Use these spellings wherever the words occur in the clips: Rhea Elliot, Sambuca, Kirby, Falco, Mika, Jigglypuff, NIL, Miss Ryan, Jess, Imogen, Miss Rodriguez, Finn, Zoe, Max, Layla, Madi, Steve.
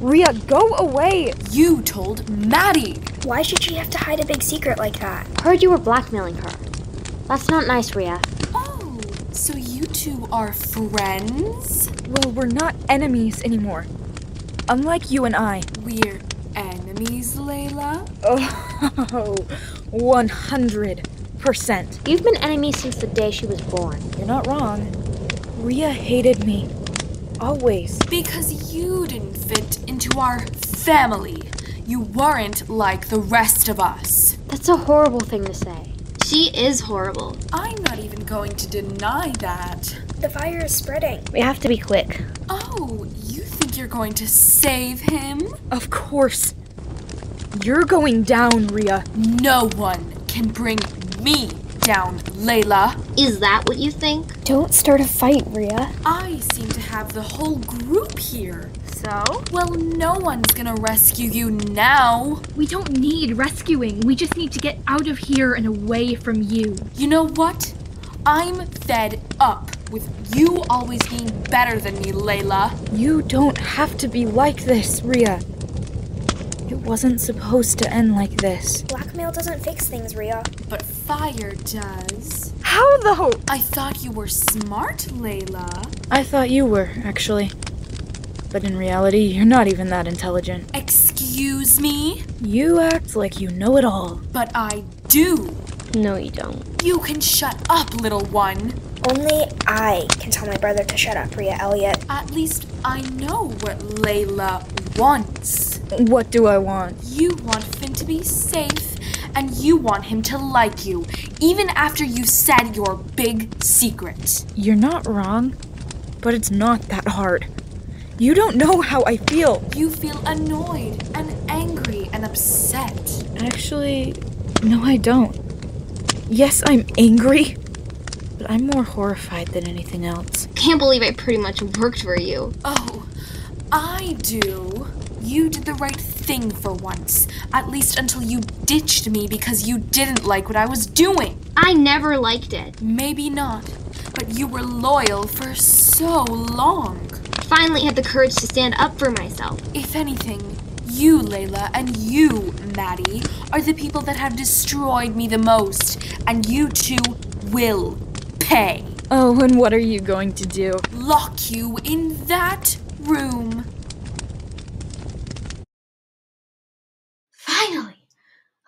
Rhea, go away! You told Maddie! Why should she have to hide a big secret like that? Heard you were blackmailing her. That's not nice, Rhea. Oh, so you two are friends? Well, we're not enemies anymore. Unlike you and I. We're enemies, Layla? Oh, 100%. You've been enemies since the day she was born. You're not wrong. Rhea hated me. Always. Because you didn't fit into our family. You weren't like the rest of us. That's a horrible thing to say. She is horrible. I'm not even going to deny that. The fire is spreading. We have to be quick. Oh, you think you're going to save him? Of course. You're going down, Rhea. No one can bring me down, Layla. Is that what you think? Don't start a fight, Rhea. I seem to have the whole group here. So? Well, no one's gonna rescue you now. We don't need rescuing. We just need to get out of here and away from you. You know what? I'm fed up with you always being better than me, Layla. You don't have to be like this, Rhea. It wasn't supposed to end like this. Blackmail doesn't fix things, Rhea. But fire does. How though? I thought you were smart, Layla. I thought you were, actually. But in reality, you're not even that intelligent. Excuse me? You act like you know it all. But I do. No, you don't. You can shut up, little one. Only I can tell my brother to shut up, Rhea Elliot. At least I know what Layla wants. What do I want? You want Finn to be safe, and you want him to like you, even after you said your big secret. You're not wrong, but it's not that hard. You don't know how I feel. You feel annoyed and angry and upset. Actually, no, I don't. Yes, I'm angry, but I'm more horrified than anything else. Can't believe I pretty much worked for you. Oh, I do. You did the right thing for once, at least until you ditched me because you didn't like what I was doing. I never liked it. Maybe not, but you were loyal for so long. Finally had the courage to stand up for myself. If anything, you, Layla, and you, Maddie, are the people that have destroyed me the most, and you two will pay. Oh, and what are you going to do? Lock you in that room.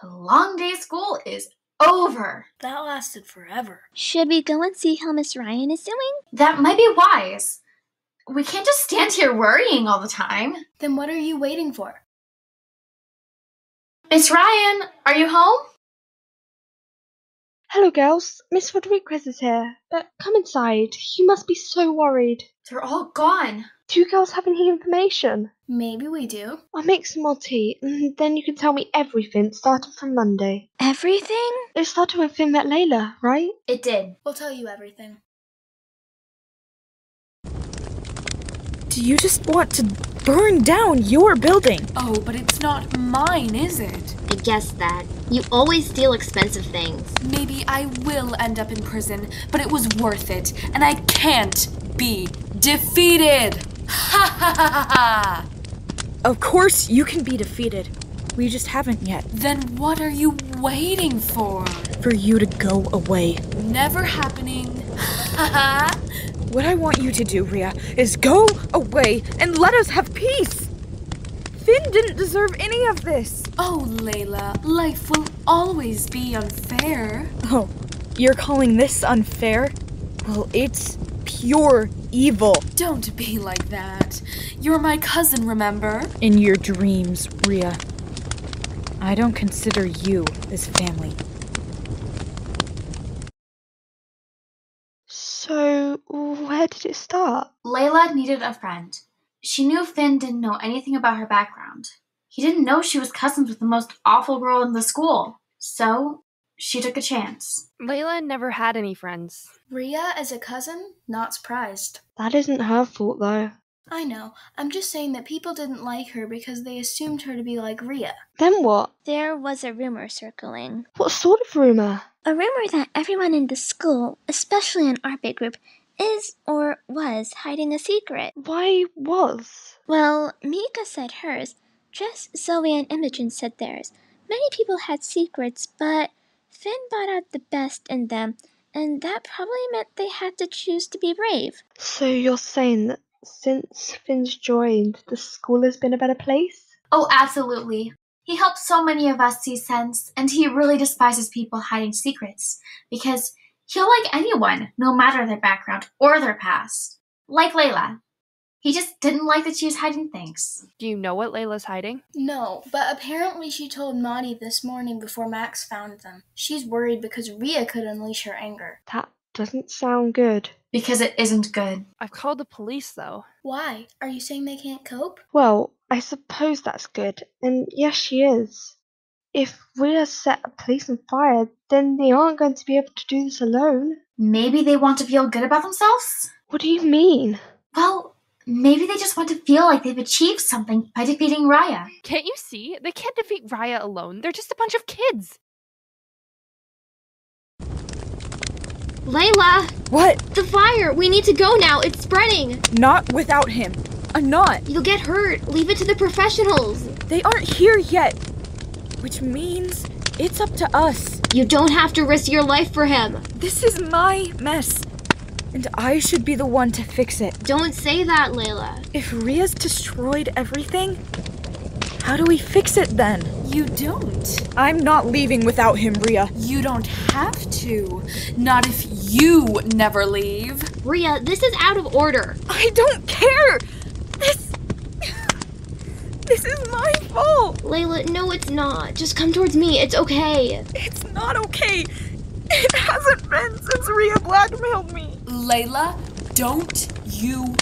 A long day of school is over. That lasted forever. Should we go and see how Miss Ryan is doing? That might be wise. We can't just stand here worrying all the time. Then what are you waiting for? Miss Ryan, are you home? Hello, girls. Miss Rodriguez is here, but come inside. You must be so worried. They're all gone. Do you girls have any information? Maybe we do. I'll make some more tea, and then you can tell me everything starting from Monday. Everything? It started when Finn met Layla, right? It did. We'll tell you everything. Do you just want to burn down your building? Oh, but it's not mine, is it? I guess that. You always steal expensive things. Maybe I will end up in prison, but it was worth it, and I can't be defeated! Ha ha ha ha! Of course you can be defeated. We just haven't yet. Then what are you waiting for? For you to go away. Never happening. Ha ha! What I want you to do, Rhea, is go away and let us have peace. Finn didn't deserve any of this. Oh, Layla, life will always be unfair. Oh, you're calling this unfair? Well, it's pure evil. Don't be like that. You're my cousin, remember? In your dreams, Rhea. I don't consider you as family. So, where did it start? Layla needed a friend. She knew Finn didn't know anything about her background. He didn't know she was cousins with the most awful girl in the school. So, she took a chance. Layla never had any friends. Rhea as a cousin? Not surprised. That isn't her fault, though. I know. I'm just saying that people didn't like her because they assumed her to be like Rhea. Then what? There was a rumor circling. What sort of rumor? A rumor that everyone in the school, especially in our big group, is or was hiding a secret. Why was? Well, Mika said hers. Jess, Zoe, and Imogen said theirs. Many people had secrets, but Finn brought out the best in them, and that probably meant they had to choose to be brave. So you're saying that since Finn's joined, the school has been a better place? Oh, absolutely. He helped so many of us see sense, and he really despises people hiding secrets, because he'll like anyone, no matter their background or their past. Like Layla. He just didn't like that she was hiding things. Do you know what Layla's hiding? No, but apparently she told Maudie this morning before Max found them. She's worried because Rhea could unleash her anger. That doesn't sound good. Because it isn't good. I've called the police, though. Why? Are you saying they can't cope? Well, I suppose that's good. And yes, she is. If Rhea set a police on fire, then they aren't going to be able to do this alone. Maybe they want to feel good about themselves? What do you mean? Well, maybe they just want to feel like they've achieved something by defeating Rhea. Can't you see? They can't defeat Rhea alone. They're just a bunch of kids. Layla! What? The fire! We need to go now! It's spreading! Not without him. I'm not. You'll get hurt. Leave it to the professionals. They aren't here yet, which means it's up to us. You don't have to risk your life for him. This is my mess. And I should be the one to fix it. Don't say that, Layla. If Rhea's destroyed everything, how do we fix it then? You don't. I'm not leaving without him, Rhea. You don't have to. Not if you never leave. Rhea, this is out of order. I don't care. This is my fault. Layla, no it's not. Just come towards me. It's okay. It's not okay. It hasn't been since Rhea blackmailed me. Layla, don't you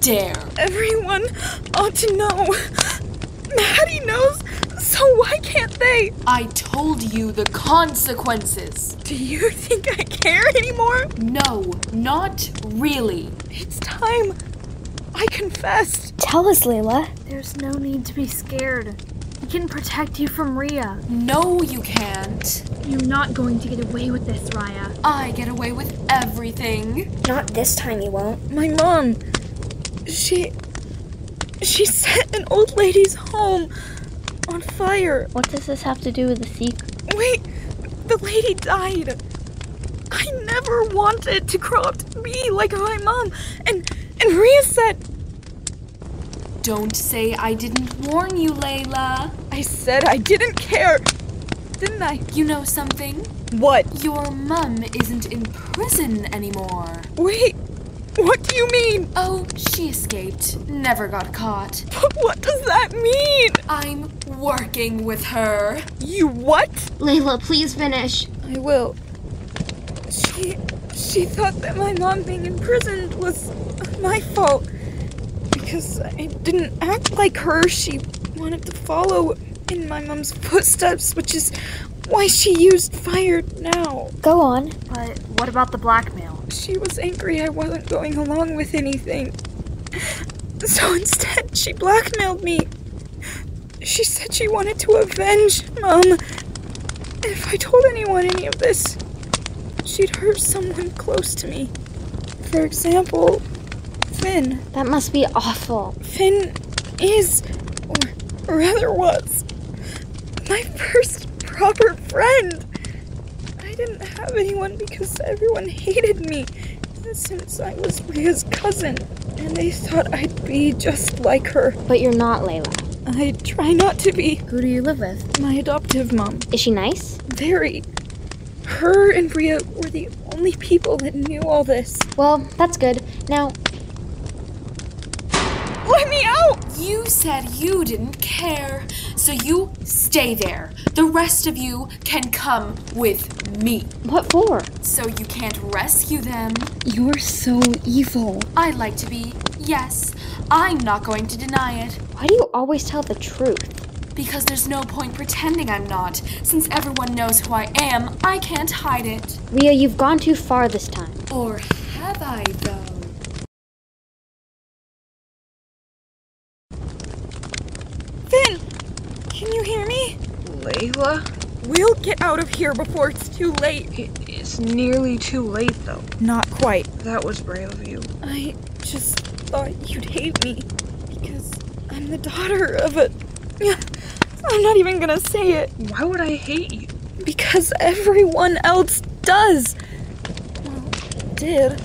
dare. Everyone ought to know. Maddie knows, so why can't they? I told you the consequences. Do you think I care anymore? No, not really. It's time. I confessed. Tell us, Layla. There's no need to be scared. We can protect you from Rhea. No, you can't. You're not going to get away with this, Rhea. I get away with everything. Not this time you won't. My mom, she set an old lady's home on fire. What does this have to do with the secret? Wait, the lady died. I never wanted to grow up to be like my mom. And Rhea said... Don't say I didn't warn you, Layla. I said I didn't care, didn't I? You know something? What? Your mum isn't in prison anymore. Wait, what do you mean? Oh, she escaped, never got caught. But what does that mean? I'm working with her. You what? Layla, please finish. I will. She thought that my mom being imprisoned was my fault. Because I didn't act like her, she wanted to follow in my mom's footsteps, which is why she used fire now. Go on. But what about the blackmail? She was angry I wasn't going along with anything. So instead, she blackmailed me. She said she wanted to avenge Mom. If I told anyone any of this, she'd hurt someone close to me. For example... Finn. That must be awful. Finn is, or rather was, my first proper friend. I didn't have anyone because everyone hated me since I was Rhea's cousin, and they thought I'd be just like her. But you're not, Layla. I try not to be. Who do you live with? My adoptive mom. Is she nice? Very. Her and Rhea were the only people that knew all this. Well, that's good. Now... Let me out! You said you didn't care, so you stay there. The rest of you can come with me. What for? So you can't rescue them. You're so evil. I like to be, yes. I'm not going to deny it. Why do you always tell the truth? Because there's no point pretending I'm not. Since everyone knows who I am, I can't hide it. Rhea, you've gone too far this time. Or have I, though? Layla? We'll get out of here before it's too late. It's nearly too late, though. Not quite. That was brave of you. I just thought you'd hate me because I'm the daughter of a... I'm not even gonna say it. Why would I hate you? Because everyone else does. Well, did.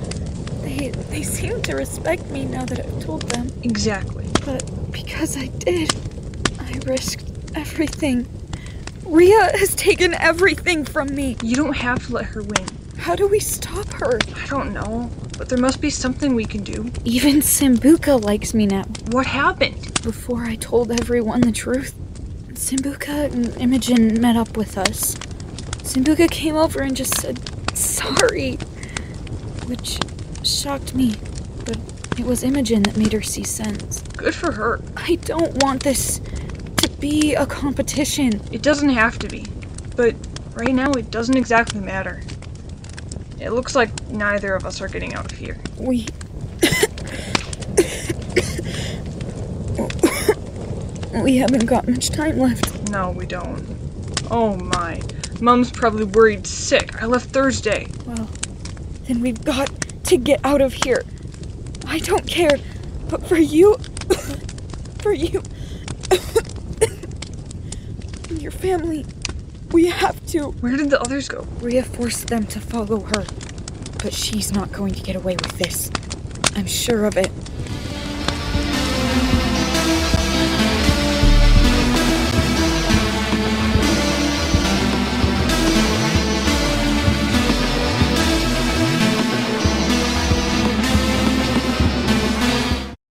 They seem to respect me now that I've told them. Exactly. But because I did, I risked everything. Rhea has taken everything from me. You don't have to let her win. How do we stop her? I don't know, but there must be something we can do. Even Sambuca likes me now. What happened? Before I told everyone the truth, Sambuca and Imogen met up with us. Sambuca came over and just said, sorry, which shocked me, but it was Imogen that made her see sense. Good for her. I don't want this to be a competition. It doesn't have to be, but right now it doesn't exactly matter. It looks like neither of us are getting out of here. We haven't got much time left. No, we don't. Oh my. Mom's probably worried sick. I left Thursday. Well, then we've got to get out of here. I don't care, but for you, and your family, we have to. Where did the others go? Rhea forced them to follow her, but she's not going to get away with this. I'm sure of it.